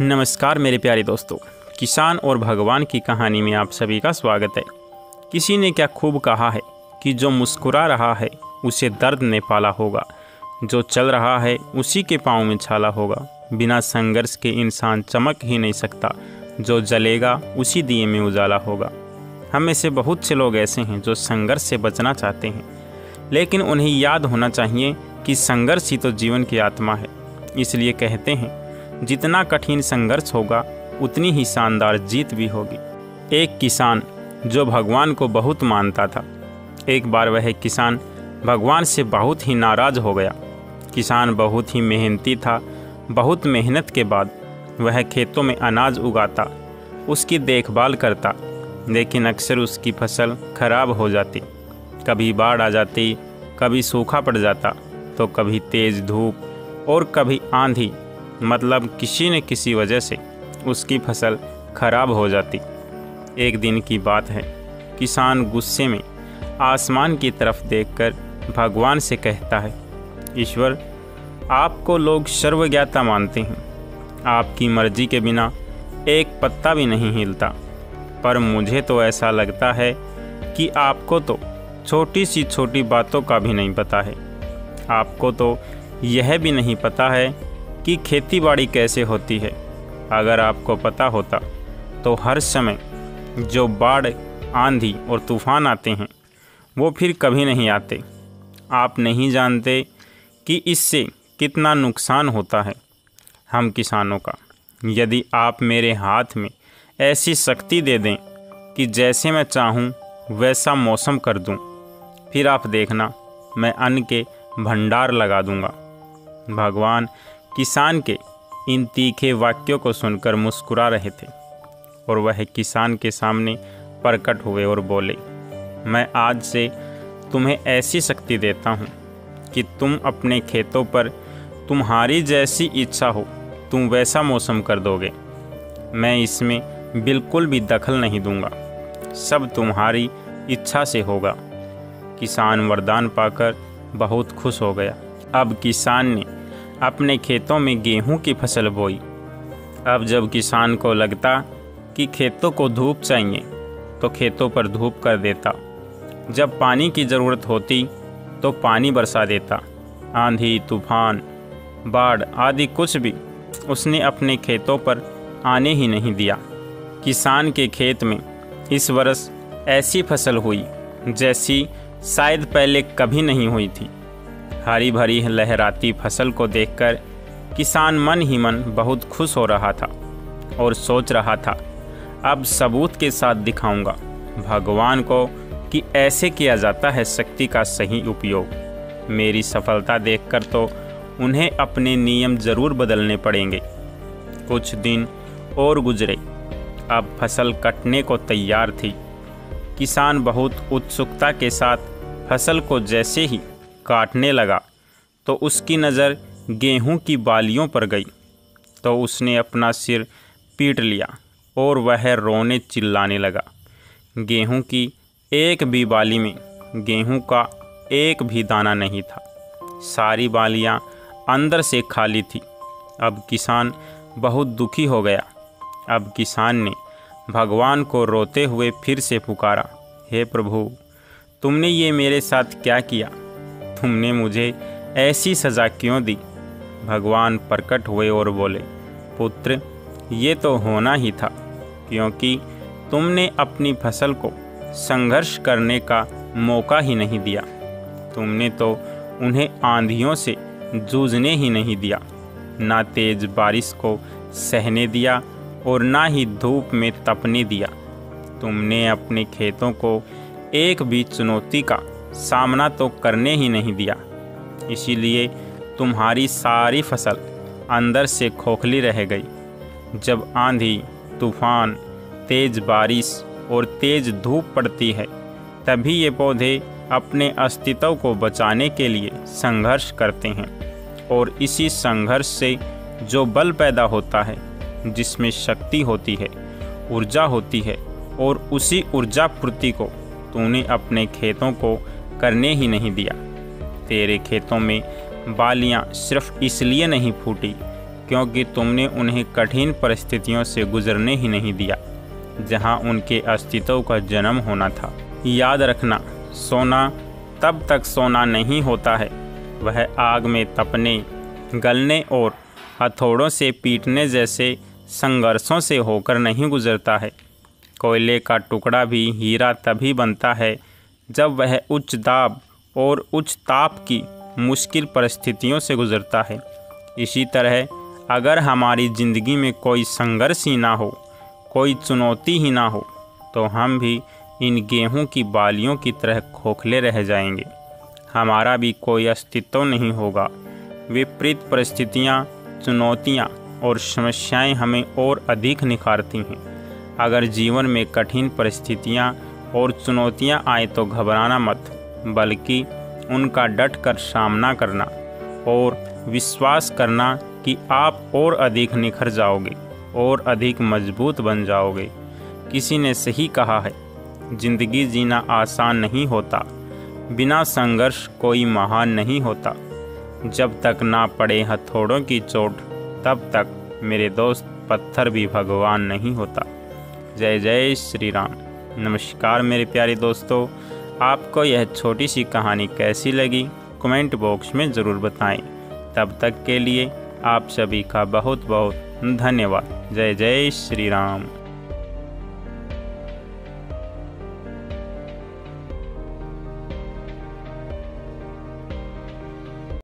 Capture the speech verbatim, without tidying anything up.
नमस्कार मेरे प्यारे दोस्तों, किसान और भगवान की कहानी में आप सभी का स्वागत है। किसी ने क्या खूब कहा है कि जो मुस्कुरा रहा है उसे दर्द ने पाला होगा, जो चल रहा है उसी के पाँव में छाला होगा। बिना संघर्ष के इंसान चमक ही नहीं सकता, जो जलेगा उसी दिए में उजाला होगा। हम में से बहुत से लोग ऐसे हैं जो संघर्ष से बचना चाहते हैं, लेकिन उन्हें याद होना चाहिए कि संघर्ष ही तो जीवन की आत्मा है। इसलिए कहते हैं जितना कठिन संघर्ष होगा उतनी ही शानदार जीत भी होगी। एक किसान जो भगवान को बहुत मानता था, एक बार वह किसान भगवान से बहुत ही नाराज़ हो गया। किसान बहुत ही मेहनती था। बहुत मेहनत के बाद वह खेतों में अनाज उगाता, उसकी देखभाल करता, लेकिन अक्सर उसकी फसल खराब हो जाती। कभी बाढ़ आ जाती, कभी सूखा पड़ जाता, तो कभी तेज़ धूप और कभी आंधी, मतलब किसी न किसी वजह से उसकी फसल खराब हो जाती। एक दिन की बात है, किसान गुस्से में आसमान की तरफ देखकर भगवान से कहता है, ईश्वर, आपको लोग सर्वज्ञाता मानते हैं, आपकी मर्जी के बिना एक पत्ता भी नहीं हिलता, पर मुझे तो ऐसा लगता है कि आपको तो छोटी सी छोटी बातों का भी नहीं पता है। आपको तो यह भी नहीं पता है कि खेतीबाड़ी कैसे होती है। अगर आपको पता होता तो हर समय जो बाढ़, आंधी और तूफान आते हैं वो फिर कभी नहीं आते। आप नहीं जानते कि इससे कितना नुकसान होता है हम किसानों का। यदि आप मेरे हाथ में ऐसी शक्ति दे दें कि जैसे मैं चाहूँ वैसा मौसम कर दूँ, फिर आप देखना मैं अन्न के भंडार लगा दूँगा। भगवान किसान के इन तीखे वाक्यों को सुनकर मुस्कुरा रहे थे और वह किसान के सामने प्रकट हुए और बोले, मैं आज से तुम्हें ऐसी शक्ति देता हूँ कि तुम अपने खेतों पर तुम्हारी जैसी इच्छा हो तुम वैसा मौसम कर दोगे। मैं इसमें बिल्कुल भी दखल नहीं दूंगा, सब तुम्हारी इच्छा से होगा। किसान वरदान पाकर बहुत खुश हो गया। अब किसान ने अपने खेतों में गेहूं की फसल बोई। अब जब किसान को लगता कि खेतों को धूप चाहिए तो खेतों पर धूप कर देता, जब पानी की ज़रूरत होती तो पानी बरसा देता। आंधी, तूफान, बाढ़ आदि कुछ भी उसने अपने खेतों पर आने ही नहीं दिया। किसान के खेत में इस वर्ष ऐसी फसल हुई जैसी शायद पहले कभी नहीं हुई थी। हरी भरी लहराती फसल को देखकर किसान मन ही मन बहुत खुश हो रहा था और सोच रहा था, अब सबूत के साथ दिखाऊंगा भगवान को कि ऐसे किया जाता है शक्ति का सही उपयोग। मेरी सफलता देखकर तो उन्हें अपने नियम जरूर बदलने पड़ेंगे। कुछ दिन और गुजरे, अब फसल कटने को तैयार थी। किसान बहुत उत्सुकता के साथ फसल को जैसे ही काटने लगा तो उसकी नज़र गेहूं की बालियों पर गई, तो उसने अपना सिर पीट लिया और वह रोने चिल्लाने लगा। गेहूं की एक भी बाली में गेहूं का एक भी दाना नहीं था, सारी बालियां अंदर से खाली थी। अब किसान बहुत दुखी हो गया। अब किसान ने भगवान को रोते हुए फिर से पुकारा, हे प्रभु, तुमने ये मेरे साथ क्या किया? तुमने मुझे ऐसी सज़ा क्यों दी? भगवान प्रकट हुए और बोले, पुत्र, ये तो होना ही था, क्योंकि तुमने अपनी फसल को संघर्ष करने का मौका ही नहीं दिया। तुमने तो उन्हें आंधियों से जूझने ही नहीं दिया, ना तेज बारिश को सहने दिया और ना ही धूप में तपने दिया। तुमने अपने खेतों को एक भी चुनौती का सामना तो करने ही नहीं दिया, इसीलिए तुम्हारी सारी फसल अंदर से खोखली रह गई। जब आंधी, तूफान, तेज़ बारिश और तेज़ धूप पड़ती है तभी ये पौधे अपने अस्तित्व को बचाने के लिए संघर्ष करते हैं, और इसी संघर्ष से जो बल पैदा होता है, जिसमें शक्ति होती है, ऊर्जा होती है, और उसी ऊर्जा पूर्ति को तूने अपने खेतों को करने ही नहीं दिया। तेरे खेतों में बालियां सिर्फ इसलिए नहीं फूटी क्योंकि तुमने उन्हें कठिन परिस्थितियों से गुजरने ही नहीं दिया जहां उनके अस्तित्व का जन्म होना था। याद रखना, सोना तब तक सोना नहीं होता है, वह आग में तपने, गलने और हथौड़ों से पीटने जैसे संघर्षों से होकर नहीं गुजरता है। कोयले का टुकड़ा भी हीरा तभी बनता है जब वह उच्च दाब और उच्च ताप की मुश्किल परिस्थितियों से गुजरता है। इसी तरह अगर हमारी ज़िंदगी में कोई संघर्ष ही ना हो, कोई चुनौती ही ना हो, तो हम भी इन गेहूं की बालियों की तरह खोखले रह जाएंगे। हमारा भी कोई अस्तित्व नहीं होगा। विपरीत परिस्थितियां, चुनौतियां और समस्याएं हमें और अधिक निखारती हैं। अगर जीवन में कठिन परिस्थितियां और चुनौतियां आए तो घबराना मत, बल्कि उनका डट कर सामना करना और विश्वास करना कि आप और अधिक निखर जाओगे और अधिक मजबूत बन जाओगे। किसी ने सही कहा है, जिंदगी जीना आसान नहीं होता, बिना संघर्ष कोई महान नहीं होता। जब तक ना पड़े हथौड़ों की चोट, तब तक मेरे दोस्त पत्थर भी भगवान नहीं होता। जय जय श्री राम। नमस्कार मेरे प्यारे दोस्तों, आपको यह छोटी सी कहानी कैसी लगी कमेंट बॉक्स में ज़रूर बताएं। तब तक के लिए आप सभी का बहुत बहुत धन्यवाद। जय जय श्री राम।